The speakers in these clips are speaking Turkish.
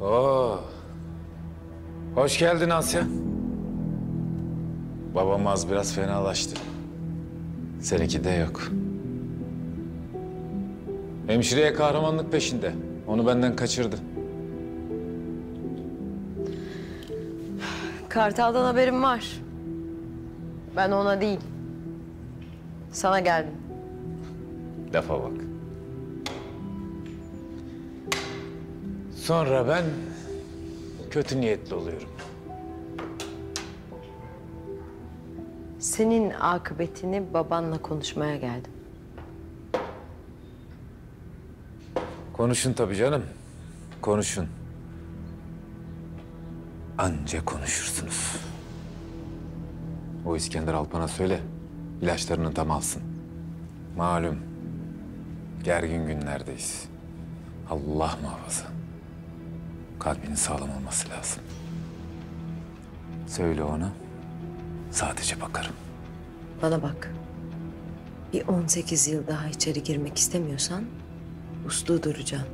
Oo. Hoş geldin Asya. Babam az biraz fenalaştı. Seninki de yok. Hemşireye kahramanlık peşinde. Onu benden kaçırdı. Kartal'dan haberim var. Ben ona değil, sana geldim. Lafa bak. Sonra ben kötü niyetli oluyorum. Senin akıbetini babanla konuşmaya geldim. Konuşun tabii canım, konuşun. Anca konuşursunuz. O İskender Alpan'a söyle, ilaçlarını tam alsın. Malum, gergin günlerdeyiz. Allah muhafaza. Kalbinin sağlam olması lazım. Söyle ona, sadece bakarım. Bana bak, bir 18 yıl daha içeri girmek istemiyorsan uslu duracaksın.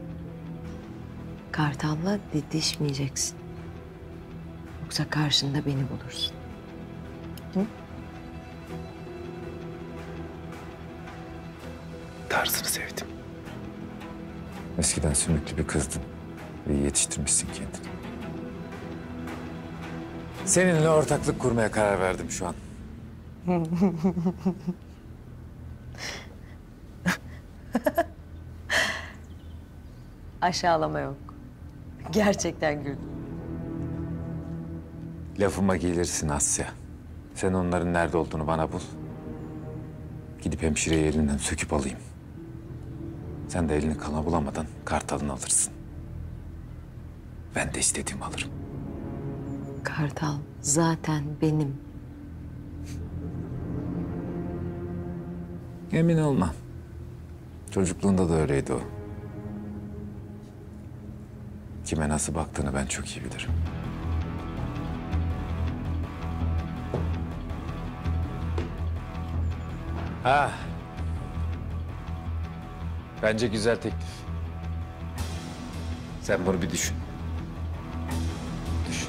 Kartal'la didişmeyeceksin. Yoksa karşında beni bulursun. Hı? Tarzını sevdim. Eskiden sümüklü bir kızdın. İyi yetiştirmişsin kendini. Seninle ortaklık kurmaya karar verdim şu an. Aşağılama yok. Gerçekten güldüm. Lafıma gelirsin Asya. Sen onların nerede olduğunu bana bul. Gidip hemşireyi elinden söküp alayım. Sen de elini kana bulamadan Kartal'ını alırsın. Ben de istediğimi alırım. Kartal zaten benim. Emin olma. Çocukluğunda da öyleydi o. Kime nasıl baktığını ben çok iyi bilirim. Ha. Bence güzel teklif. Sen bunu bir düşün. Düşün.